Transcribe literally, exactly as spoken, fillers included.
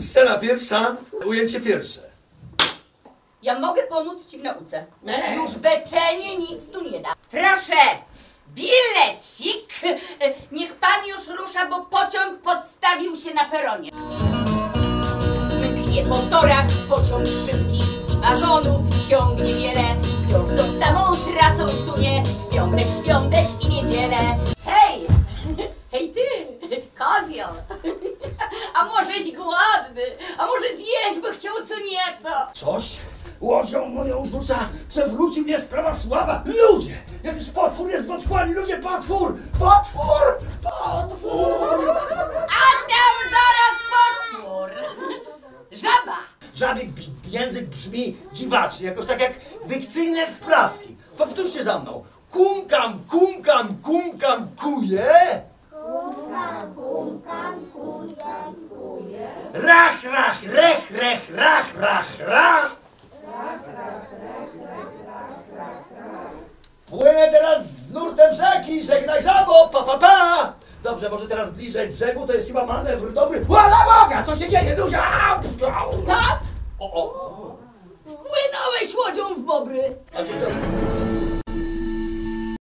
Scena pierwsza, ujęcie pierwsze. Ja mogę pomóc ci w nauce. Nie. Już beczenie nic tu nie da. Proszę, bilecik. Niech pan już rusza, bo pociąg podstawił się na peronie. Mknie motora, pociąg szybki i wagonów ciągnie wiele. Wciąż tą samą trasą sunie, świątek, świątek i niedzielę. Hej, hej ty, kozio. A możeś głodny, a może zjeść, by chciał co nieco. Coś łodzią moją rzuca, przewróci mnie sprawa słaba. Ludzie, jakiś potwór jest w otchłani, ludzie, potwór, potwór, potwór. A tam zaraz potwór. Żaba. Żabik język brzmi dziwacznie, jakoś tak jak dykcyjne wprawki. Powtórzcie za mną. Kumkam, kumkam, kumkam, kuje. Kumkam, kumkam, kumkam, kuje. Rach, rach, rech, rech, rach, rach, rach. Rach, rach, rech, rech, rach, rach, rach. Płynę teraz z nurtem rzeki, żegnaj żabo, pa, pa, pa. Dobrze, może teraz bliżej brzegu, to jest chyba manewr dobry. Łala Boga, co się dzieje, Luzia? O, o. Wpłynąłeś łodzią w bobry. A dzień dobry.